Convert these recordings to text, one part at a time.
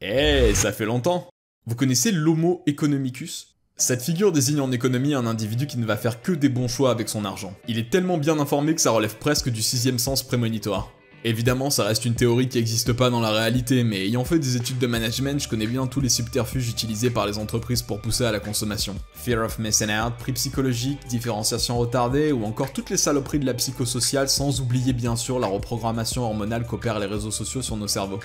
Eh, ça fait longtemps. Vous connaissez l'homo economicus? Cette figure désigne en économie un individu qui ne va faire que des bons choix avec son argent. Il est tellement bien informé que ça relève presque du 6e sens prémonitoire. Évidemment, ça reste une théorie qui n'existe pas dans la réalité, mais ayant fait des études de management, je connais bien tous les subterfuges utilisés par les entreprises pour pousser à la consommation. Fear of missing out, prix psychologique, différenciation retardée, ou encore toutes les saloperies de la psychosociale, sans oublier bien sûr la reprogrammation hormonale qu'opèrent les réseaux sociaux sur nos cerveaux.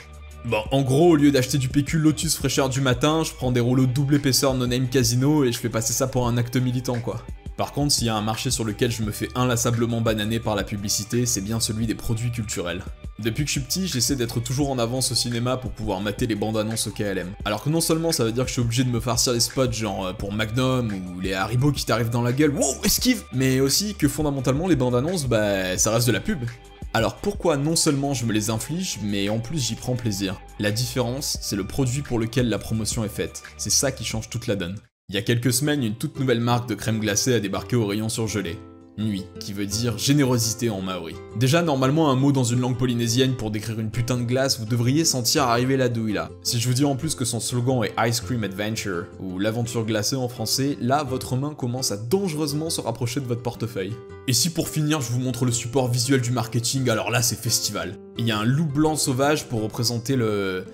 Bon, en gros, au lieu d'acheter du PQ Lotus fraîcheur du matin, je prends des rouleaux double épaisseur No Name Casino et je fais passer ça pour un acte militant, quoi. Par contre, s'il y a un marché sur lequel je me fais inlassablement bananer par la publicité, c'est bien celui des produits culturels. Depuis que je suis petit, j'essaie d'être toujours en avance au cinéma pour pouvoir mater les bandes annonces au KLM. Alors que non seulement ça veut dire que je suis obligé de me farcir les spots genre pour Magnum ou les Haribo qui t'arrivent dans la gueule, wow, esquive! Mais aussi que fondamentalement les bandes annonces, bah ça reste de la pub. Alors pourquoi non seulement je me les inflige, mais en plus j'y prends plaisir? La différence, c'est le produit pour lequel la promotion est faite. C'est ça qui change toute la donne. Il y a quelques semaines, une toute nouvelle marque de crème glacée a débarqué au rayon surgelé. Nuii, qui veut dire générosité en maori. Déjà, normalement, un mot dans une langue polynésienne pour décrire une putain de glace, vous devriez sentir arriver la douille là. Si je vous dis en plus que son slogan est Ice Cream Adventure, ou l'aventure glacée en français, là, votre main commence à dangereusement se rapprocher de votre portefeuille. Et si pour finir, je vous montre le support visuel du marketing, alors là, c'est festival. Il y a un loup blanc sauvage pour représenter le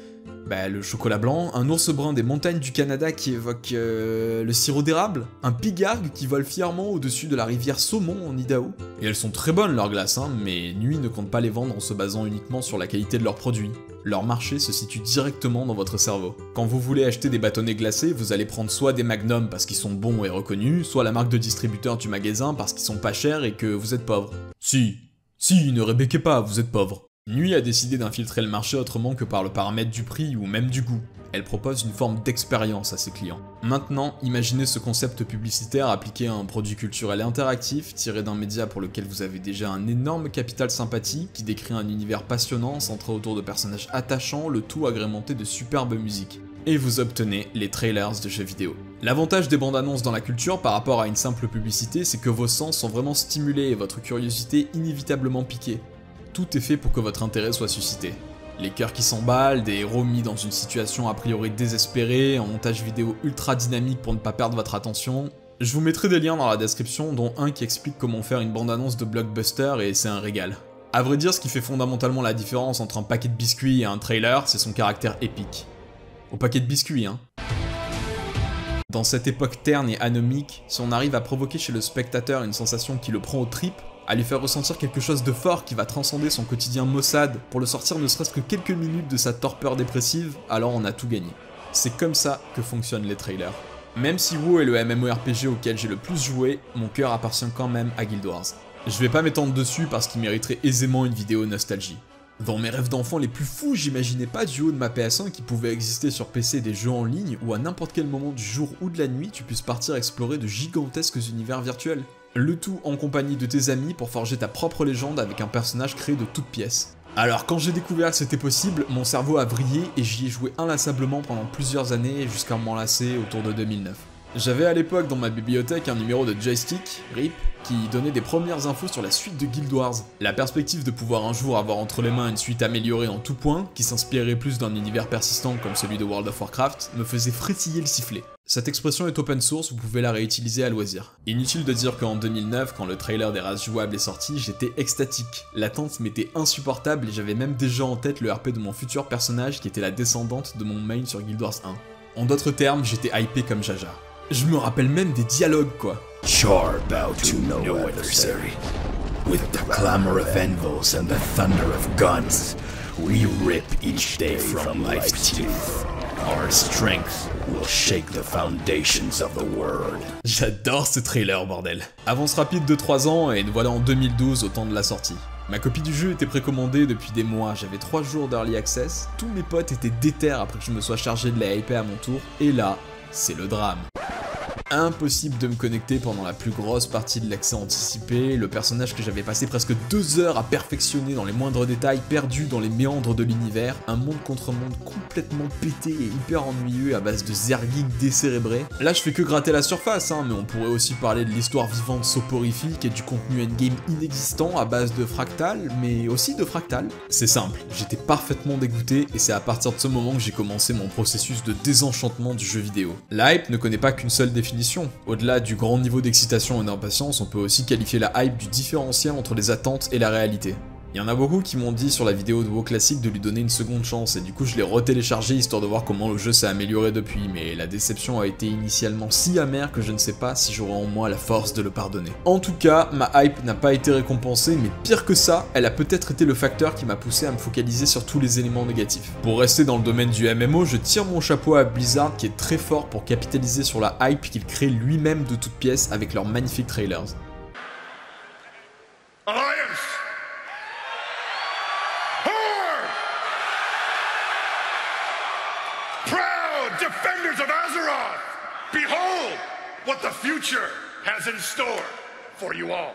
chocolat blanc, un ours brun des montagnes du Canada qui évoque le sirop d'érable, un pigargue qui vole fièrement au-dessus de la rivière Saumon en Idaho. Et elles sont très bonnes leurs glaces, hein, mais Nuii ne compte pas les vendre en se basant uniquement sur la qualité de leurs produits. Leur marché se situe directement dans votre cerveau. Quand vous voulez acheter des bâtonnets glacés, vous allez prendre soit des Magnum parce qu'ils sont bons et reconnus, soit la marque de distributeur du magasin parce qu'ils sont pas chers et que vous êtes pauvre. Si, ne rébéquez pas, vous êtes pauvre. Nuii a décidé d'infiltrer le marché autrement que par le paramètre du prix ou même du goût. Elle propose une forme d'expérience à ses clients. Maintenant, imaginez ce concept publicitaire appliqué à un produit culturel interactif, tiré d'un média pour lequel vous avez déjà un énorme capital sympathie, qui décrit un univers passionnant, centré autour de personnages attachants, le tout agrémenté de superbes musiques. Et vous obtenez les trailers de jeux vidéo. L'avantage des bandes annonces dans la culture par rapport à une simple publicité, c'est que vos sens sont vraiment stimulés et votre curiosité inévitablement piquée. Tout est fait pour que votre intérêt soit suscité. Les cœurs qui s'emballent, des héros mis dans une situation a priori désespérée, un montage vidéo ultra dynamique pour ne pas perdre votre attention. Je vous mettrai des liens dans la description, dont un qui explique comment faire une bande-annonce de blockbuster et c'est un régal. A vrai dire, ce qui fait fondamentalement la différence entre un paquet de biscuits et un trailer, c'est son caractère épique. Au paquet de biscuits, hein. Dans cette époque terne et anomique, si on arrive à provoquer chez le spectateur une sensation qui le prend aux tripes, à lui faire ressentir quelque chose de fort qui va transcender son quotidien maussade pour le sortir ne serait-ce que quelques minutes de sa torpeur dépressive, alors on a tout gagné. C'est comme ça que fonctionnent les trailers. Même si WoW est le MMORPG auquel j'ai le plus joué, mon cœur appartient quand même à Guild Wars. Je vais pas m'étendre dessus parce qu'il mériterait aisément une vidéo nostalgie. Dans mes rêves d'enfant les plus fous, j'imaginais pas du haut de ma PS1 qu'il pouvait exister sur PC des jeux en ligne où à n'importe quel moment du jour ou de la nuit tu puisses partir explorer de gigantesques univers virtuels. Le tout en compagnie de tes amis pour forger ta propre légende avec un personnage créé de toutes pièces. Alors quand j'ai découvert que c'était possible, mon cerveau a vrillé et j'y ai joué inlassablement pendant plusieurs années jusqu'à m'enlacer autour de 2009. J'avais à l'époque dans ma bibliothèque un numéro de Joystick, RIP, qui donnait des premières infos sur la suite de Guild Wars. La perspective de pouvoir un jour avoir entre les mains une suite améliorée en tout point, qui s'inspirait plus d'un univers persistant comme celui de World of Warcraft, me faisait frétiller le sifflet. Cette expression est open source, vous pouvez la réutiliser à loisir. Inutile de dire qu'en 2009, quand le trailer des races jouables est sorti, j'étais extatique. L'attente m'était insupportable et j'avais même déjà en tête le RP de mon futur personnage qui était la descendante de mon main sur Guild Wars 1. En d'autres termes, j'étais hypé comme Jaja. Je me rappelle même des dialogues, quoi. You're about to know adversary. With the clamor of anvils and the thunder of guns, we rip each day from life's teeth. Our strength will shake the foundations of the world. J'adore ce trailer, bordel. Avance rapide de 3 ans et nous voilà en 2012 au temps de la sortie. Ma copie du jeu était précommandée depuis des mois, j'avais 3 jours d'early access, tous mes potes étaient déter après que je me sois chargé de la hyper à mon tour, et là, c'est le drame. impossible de me connecter pendant la plus grosse partie de l'accès anticipé, le personnage que j'avais passé presque 2 heures à perfectionner dans les moindres détails, perdu dans les méandres de l'univers, un monde contre monde complètement pété et hyper ennuyeux à base de zergigs décérébrés. Là je fais que gratter la surface, hein, mais on pourrait aussi parler de l'histoire vivante soporifique et du contenu endgame inexistant à base de fractales, mais aussi de fractales. C'est simple, j'étais parfaitement dégoûté et c'est à partir de ce moment que j'ai commencé mon processus de désenchantement du jeu vidéo. La hype ne connaît pas qu'une seule définition. Au-delà du grand niveau d'excitation et d'impatience, on peut aussi qualifier la hype du différentiel entre les attentes et la réalité. Il y en a beaucoup qui m'ont dit sur la vidéo de WoW classique de lui donner une seconde chance, et du coup je l'ai retéléchargé histoire de voir comment le jeu s'est amélioré depuis, mais la déception a été initialement si amère que je ne sais pas si j'aurai en moi la force de le pardonner. En tout cas, ma hype n'a pas été récompensée, mais pire que ça, elle a peut-être été le facteur qui m'a poussé à me focaliser sur tous les éléments négatifs. Pour rester dans le domaine du MMO, je tire mon chapeau à Blizzard qui est très fort pour capitaliser sur la hype qu'il crée lui-même de toutes pièces avec leurs magnifiques trailers. Defenders of Azeroth, behold what the future has in store for you all.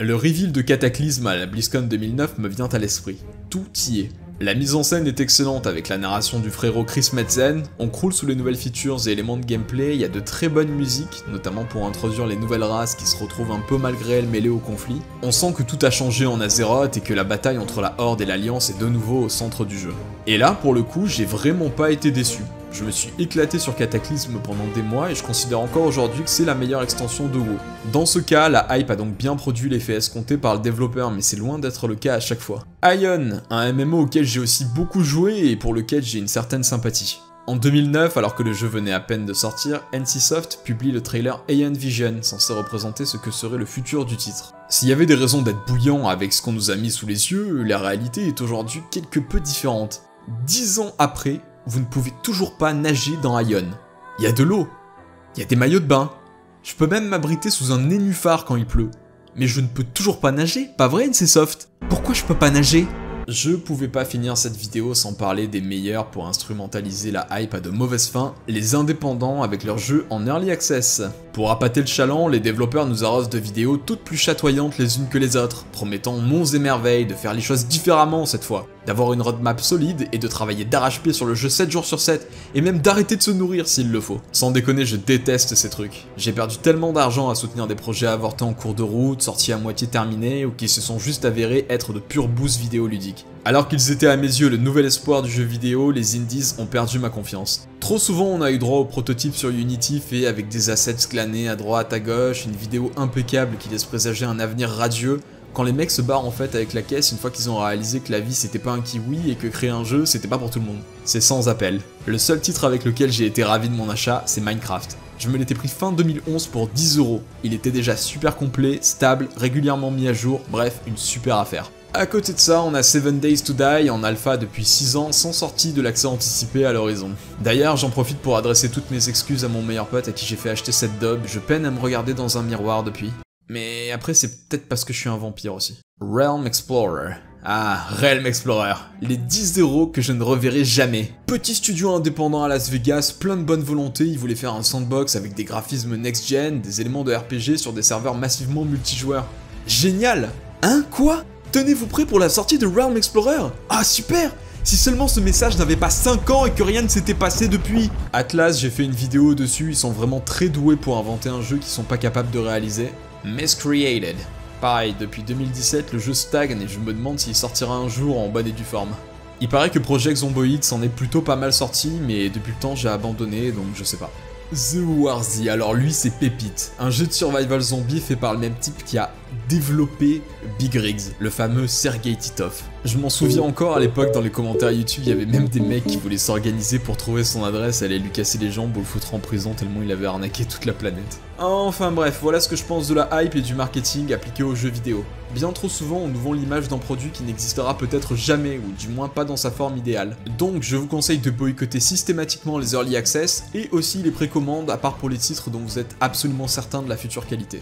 Le reveal de Cataclysme à la BlizzCon 2009 me vient à l'esprit. Tout y est. La mise en scène est excellente avec la narration du frérot Chris Metzen, on croule sous les nouvelles features et éléments de gameplay, il y a de très bonnes musiques, notamment pour introduire les nouvelles races qui se retrouvent un peu malgré elles mêlées au conflit. On sent que tout a changé en Azeroth et que la bataille entre la Horde et l'Alliance est de nouveau au centre du jeu. Et là, pour le coup, j'ai vraiment pas été déçu. Je me suis éclaté sur Cataclysme pendant des mois et je considère encore aujourd'hui que c'est la meilleure extension de WoW. Dans ce cas, la hype a donc bien produit l'effet escompté par le développeur, mais c'est loin d'être le cas à chaque fois. Aion, un MMO auquel j'ai aussi beaucoup joué et pour lequel j'ai une certaine sympathie. En 2009, alors que le jeu venait à peine de sortir, NCSoft publie le trailer Aion Vision, censé représenter ce que serait le futur du titre. S'il y avait des raisons d'être bouillant avec ce qu'on nous a mis sous les yeux, la réalité est aujourd'hui quelque peu différente. 10 ans après, vous ne pouvez toujours pas nager dans Aion. Il y a de l'eau, il y a des maillots de bain, je peux même m'abriter sous un nénuphar quand il pleut. Mais je ne peux toujours pas nager, pas vrai NCSoft? Pourquoi je peux pas nager? Je pouvais pas finir cette vidéo sans parler des meilleurs pour instrumentaliser la hype à de mauvaises fins, les indépendants avec leurs jeux en early access. Pour appâter le chaland, les développeurs nous arrosent de vidéos toutes plus chatoyantes les unes que les autres, promettant monts et merveilles de faire les choses différemment cette fois, d'avoir une roadmap solide et de travailler d'arrache-pied sur le jeu 7 jours sur 7, et même d'arrêter de se nourrir s'il le faut. Sans déconner, je déteste ces trucs. J'ai perdu tellement d'argent à soutenir des projets avortés en cours de route, sortis à moitié terminés, ou qui se sont juste avérés être de purs boosts vidéoludiques. Alors qu'ils étaient à mes yeux le nouvel espoir du jeu vidéo, les indies ont perdu ma confiance. Trop souvent on a eu droit aux prototypes sur Unity faits avec des assets glanés à droite à gauche, une vidéo impeccable qui laisse présager un avenir radieux, quand les mecs se barrent en fait avec la caisse une fois qu'ils ont réalisé que la vie c'était pas un kiwi et que créer un jeu c'était pas pour tout le monde. C'est sans appel. Le seul titre avec lequel j'ai été ravi de mon achat, c'est Minecraft. Je me l'étais pris fin 2011 pour 10 €. Il était déjà super complet, stable, régulièrement mis à jour, bref, une super affaire. À côté de ça, on a Seven Days to Die en alpha depuis 6 ans sans sortie de l'accès anticipé à l'horizon. D'ailleurs, j'en profite pour adresser toutes mes excuses à mon meilleur pote à qui j'ai fait acheter cette daube, je peine à me regarder dans un miroir depuis. Mais après, c'est peut-être parce que je suis un vampire aussi. Realm Explorer. Ah, Realm Explorer, les 10 € que je ne reverrai jamais. Petit studio indépendant à Las Vegas, plein de bonne volonté, ils voulaient faire un sandbox avec des graphismes next-gen, des éléments de RPG sur des serveurs massivement multijoueurs. Génial! Hein, quoi? Tenez-vous prêt pour la sortie de Realm Explorer? Ah super! Si seulement ce message n'avait pas 5 ans et que rien ne s'était passé depuis. Atlas, j'ai fait une vidéo dessus, ils sont vraiment très doués pour inventer un jeu qu'ils sont pas capables de réaliser. Miscreated. Pareil, depuis 2017, le jeu stagne et je me demande s'il sortira un jour en bonne et due forme. Il paraît que Project Zomboid s'en est plutôt pas mal sorti, mais depuis le temps j'ai abandonné, donc je sais pas. The War Z, alors lui c'est pépite, un jeu de survival zombie fait par le même type qui a développé Big Riggs, le fameux Sergei Titov. Je m'en souviens encore à l'époque dans les commentaires YouTube, il y avait même des mecs qui voulaient s'organiser pour trouver son adresse, aller lui casser les jambes ou le foutre en prison tellement il avait arnaqué toute la planète. Enfin bref, voilà ce que je pense de la hype et du marketing appliqué aux jeux vidéo. Bien trop souvent, on nous vend l'image d'un produit qui n'existera peut-être jamais, ou du moins pas dans sa forme idéale. Donc je vous conseille de boycotter systématiquement les early access et aussi les précommandes à part pour les titres dont vous êtes absolument certain de la future qualité.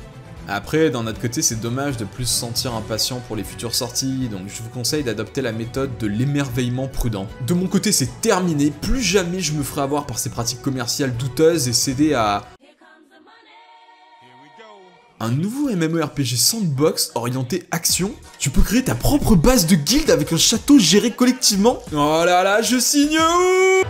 Après, d'un autre côté, c'est dommage de plus se sentir impatient pour les futures sorties, donc je vous conseille d'adopter la méthode de l'émerveillement prudent. De mon côté, c'est terminé, plus jamais je me ferai avoir par ces pratiques commerciales douteuses et céder à un nouveau MMORPG sandbox orienté action. Tu peux créer ta propre base de guilde avec un château géré collectivement. Oh là là, je signe où ?